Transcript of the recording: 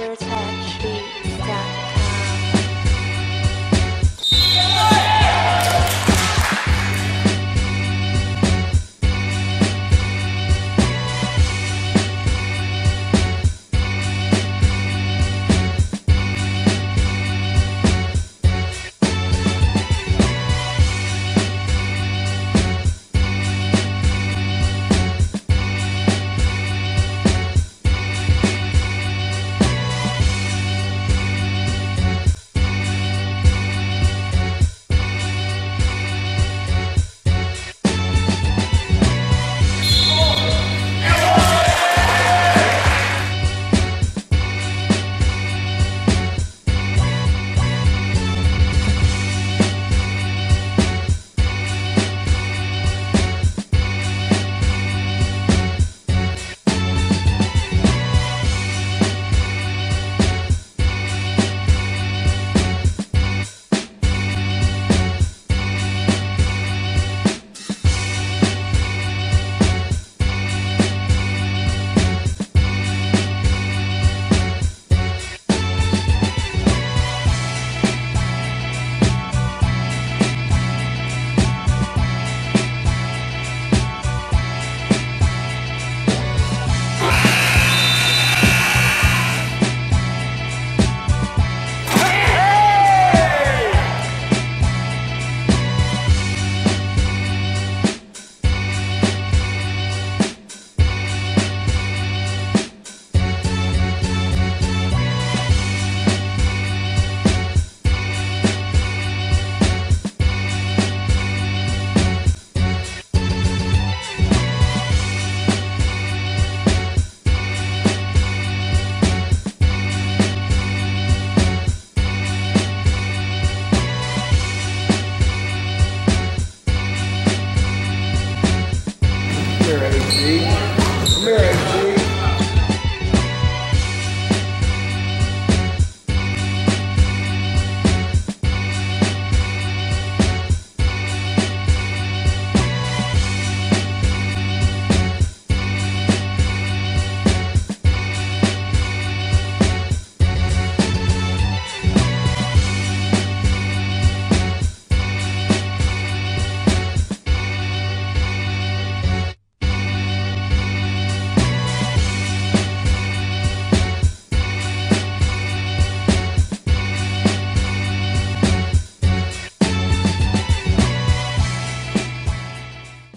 after attack.